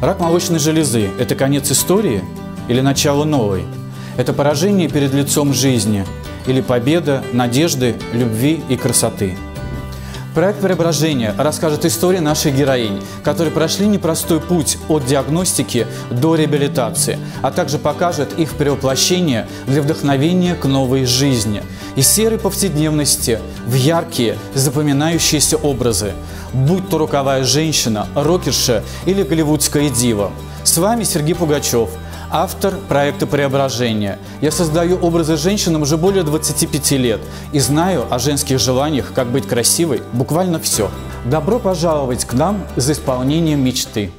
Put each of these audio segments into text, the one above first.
Рак молочной железы – это конец истории или начало новой? Это поражение перед лицом жизни или победа надежды, любви и красоты? Проект «Преображение» расскажет историю наших героинь, которые прошли непростой путь от диагностики до реабилитации, а также покажет их перевоплощение для вдохновения к новой жизни. Из серой повседневности в яркие, запоминающиеся образы, будь то роковая женщина, рокерша или голливудская дива. С вами Сергей Пугачев, автор проекта «Преображение». Я создаю образы женщинам уже более 25 лет и знаю о женских желаниях, как быть красивой, буквально все. Добро пожаловать к нам за исполнением мечты.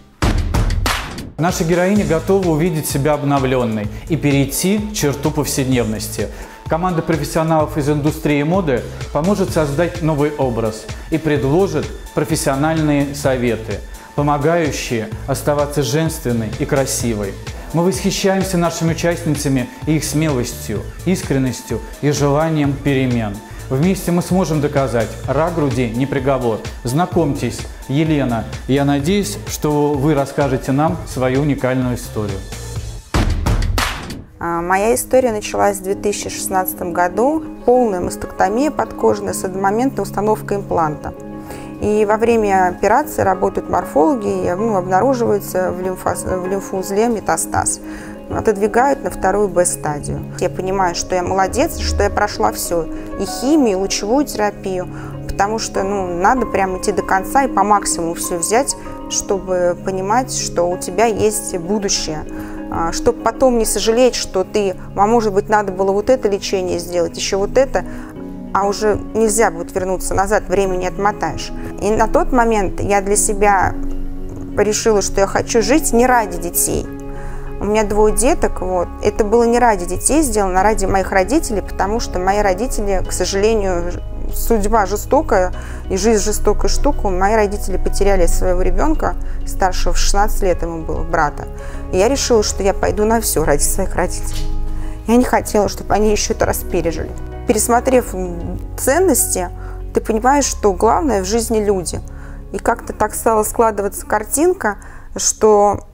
Наши героини готовы увидеть себя обновленной и перейти черту повседневности. Команда профессионалов из индустрии моды поможет создать новый образ и предложит профессиональные советы, помогающие оставаться женственной и красивой. Мы восхищаемся нашими участницами и их смелостью, искренностью и желанием перемен. Вместе мы сможем доказать – рак груди не приговор. Знакомьтесь, Елена. Я надеюсь, что вы расскажете нам свою уникальную историю. Моя история началась в 2016 году. Полная мастектомия подкожная с одномоментной установкой импланта. И во время операции работают морфологи, и обнаруживается в лимфоузле метастаз. Отодвигают на вторую Б-стадию. Я понимаю, что я молодец, что я прошла все, и химию, и лучевую терапию, потому что надо прям идти до конца и по максимуму все взять, чтобы понимать, что у тебя есть будущее. Чтобы потом не сожалеть, что ты, может быть, надо было вот это лечение сделать, еще вот это, а уже нельзя будет вернуться назад, время не отмотаешь. И на тот момент я для себя решила, что я хочу жить не ради детей. У меня двое деток, это было не ради детей сделано, а ради моих родителей, потому что мои родители, к сожалению, судьба жестокая и жизнь жестокая штука. Мои родители потеряли своего ребенка, старшего в 16 лет ему было, брата. И я решила, что я пойду на все ради своих родителей. Я не хотела, чтобы они еще это раз пережили. Пересмотрев ценности, ты понимаешь, что главное в жизни люди. И как-то так стала складываться картинка, что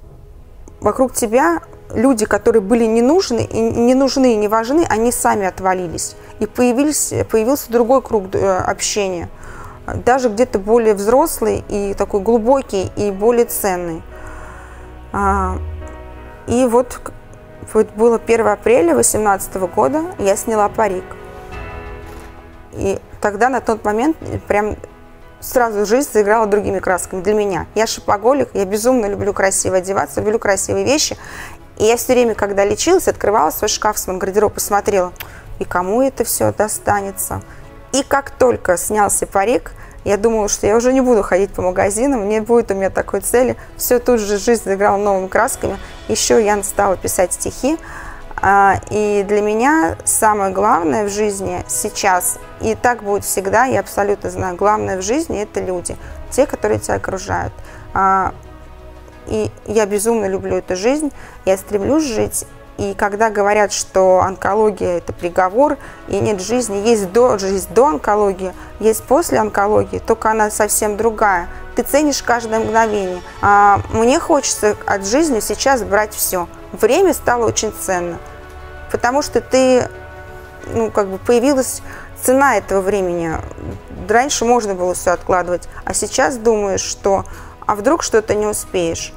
вокруг тебя люди, которые были не нужны, и не важны, они сами отвалились. И появился другой круг общения, даже где-то более взрослый и такой глубокий, и более ценный. И вот было 1 апреля 2018 года, я сняла парик. И тогда, на тот момент, прям сразу жизнь заиграла другими красками для меня. Я шопоголик, я безумно люблю красиво одеваться, люблю красивые вещи. И я все время, когда лечилась, открывала свой шкаф, свой гардероб, посмотрела, и кому это все достанется. И как только снялся парик, я думала, что я уже не буду ходить по магазинам, не будет у меня такой цели. Все, тут же жизнь заиграла новыми красками. Еще я стала писать стихи. И для меня самое главное в жизни сейчас, и так будет всегда, я абсолютно знаю, главное в жизни – это люди, те, которые тебя окружают. И я безумно люблю эту жизнь, я стремлюсь жить. И когда говорят, что онкология – это приговор, и нет жизни, есть жизнь до онкологии, есть после онкологии, только она совсем другая. Ты ценишь каждое мгновение. Мне хочется от жизни сейчас брать все. Время стало очень ценно, потому что ты, появилась цена этого времени. Раньше можно было все откладывать, а сейчас думаешь, что а вдруг что-то не успеешь.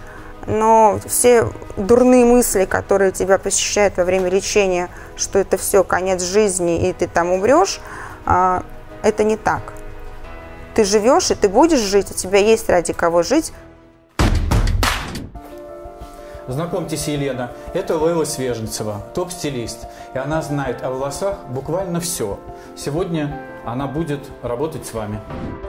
Но все дурные мысли, которые тебя посещают во время лечения, что это все конец жизни и ты там умрешь, это не так. Ты живешь и ты будешь жить, у тебя есть ради кого жить. Знакомьтесь, Елена, это Лейла Свеженцева, топ-стилист, и она знает о волосах буквально все. Сегодня она будет работать с вами.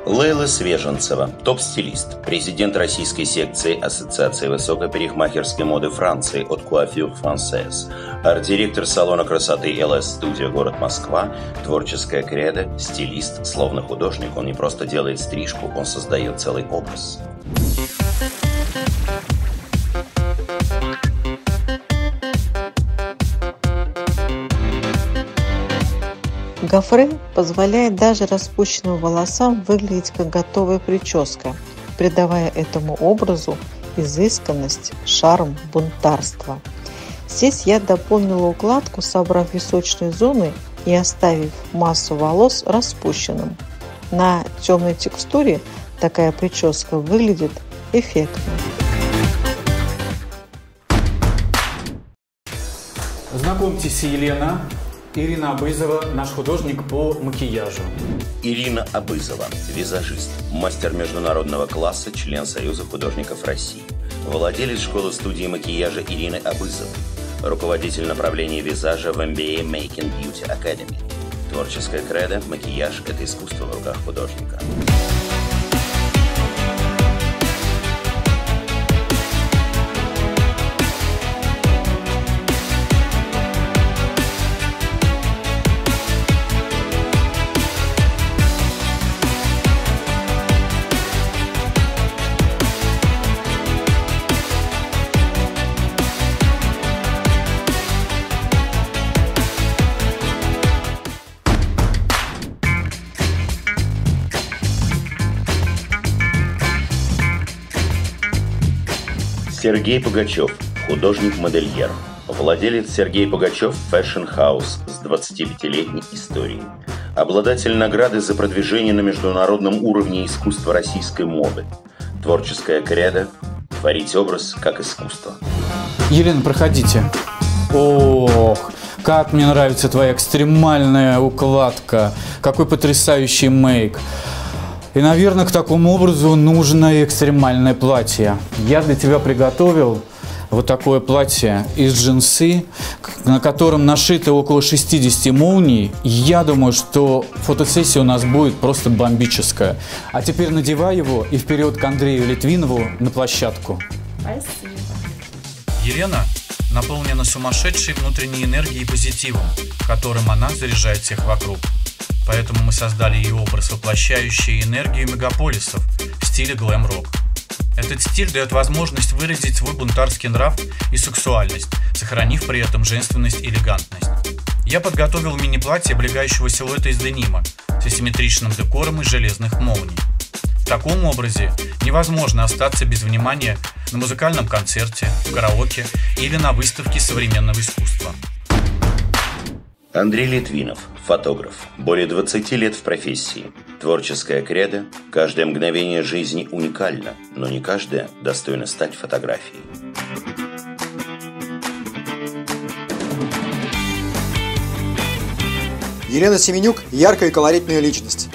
Лейла Свеженцева, топ-стилист, президент российской секции Ассоциации высокой парикмахерской моды Франции от Coiffure-Française, арт-директор салона красоты ЛС Студия, город Москва, творческая кредо, стилист, словно художник, он не просто делает стрижку, он создает целый образ. Гофре позволяет даже распущенным волосам выглядеть как готовая прическа, придавая этому образу изысканность, шарм, бунтарство. Здесь я дополнила укладку, собрав височные зоны и оставив массу волос распущенным. На темной текстуре такая прическа выглядит эффектно. Знакомьтесь, Елена. Ирина Абызова, наш художник по макияжу. Ирина Абызова, визажист, мастер международного класса, член Союза художников России, владелец школы-студии макияжа Ирины Абызовой, руководитель направления визажа в MBA Making Beauty Academy. Творческое кредо: макияж – это искусство в руках художника. Сергей Пугачев, художник-модельер, владелец Сергей Пугачев Fashion House с 25-летней историей, обладатель награды за продвижение на международном уровне искусства российской моды. Творческое кредо: творить образ как искусство. Елена, проходите. Ох, как мне нравится твоя экстремальная укладка, какой потрясающий мейк. И, наверное, к такому образу нужно экстремальное платье. Я для тебя приготовил вот такое платье из джинсы, на котором нашито около 60 молний. Я думаю, что фотосессия у нас будет просто бомбическая. А теперь надевай его и вперед к Андрею Литвинову на площадку. Спасибо. Елена наполнена сумасшедшей внутренней энергией и позитивом, которым она заряжает всех вокруг. Поэтому мы создали ее образ, воплощающий энергию мегаполисов в стиле глэм-рок. Этот стиль дает возможность выразить свой бунтарский нрав и сексуальность, сохранив при этом женственность и элегантность. Я подготовил мини-платье облегающего силуэта из денима с асимметричным декором из железных молний. В таком образе невозможно остаться без внимания на музыкальном концерте, в караоке или на выставке современного искусства. Андрей Литвинов, фотограф, более 20 лет в профессии. Творческое кредо: каждое мгновение жизни уникально, но не каждое достойно стать фотографией. Елена Семенюк – яркая и колоритная личность.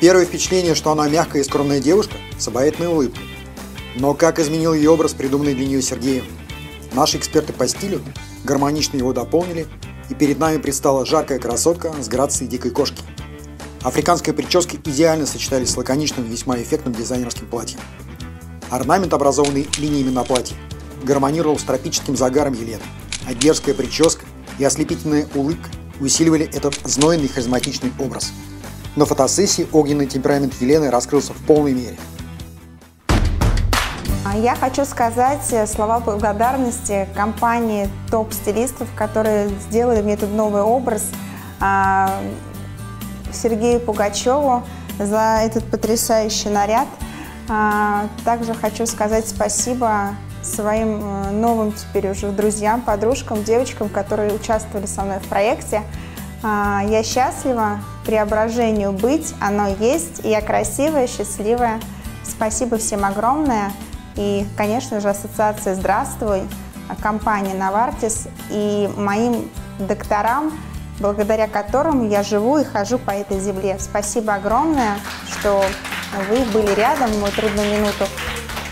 Первое впечатление, что она мягкая и скромная девушка с обаятельной улыбкой. Но как изменил ее образ, придуманный для нее Сергеем? Наши эксперты по стилю гармонично его дополнили, и перед нами предстала жаркая красотка с грацией дикой кошки. Африканские прически идеально сочетались с лаконичным, весьма эффектным дизайнерским платьем. Орнамент, образованный линиями на платье, гармонировал с тропическим загаром Елены, а дерзкая прическа и ослепительная улыбка усиливали этот знойный харизматичный образ. На фотосессии огненный темперамент Елены раскрылся в полной мере. Я хочу сказать слова благодарности компании топ-стилистов, которые сделали мне этот новый образ, Сергею Пугачеву за этот потрясающий наряд. Также хочу сказать спасибо своим новым теперь уже друзьям, подружкам, девочкам, которые участвовали со мной в проекте. Я счастлива преображению быть, оно есть, и я красивая, счастливая. Спасибо всем огромное. И, конечно же, ассоциация «Здравствуй», компания «Навартис» и моим докторам, благодаря которым я живу и хожу по этой земле. Спасибо огромное, что вы были рядом в мою трудную минуту.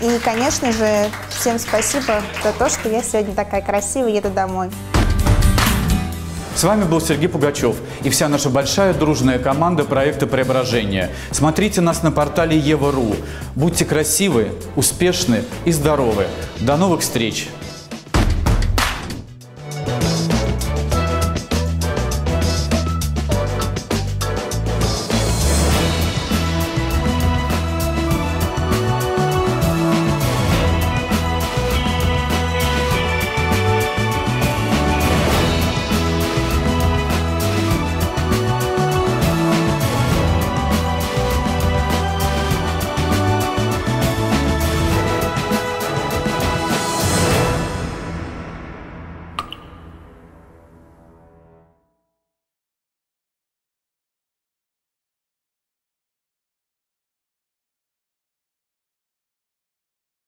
И, конечно же, всем спасибо за то, что я сегодня такая красивая, еду домой. С вами был Сергей Пугачев и вся наша большая дружная команда проекта «Преображение». Смотрите нас на портале Eva.Ru. Будьте красивы, успешны и здоровы. До новых встреч!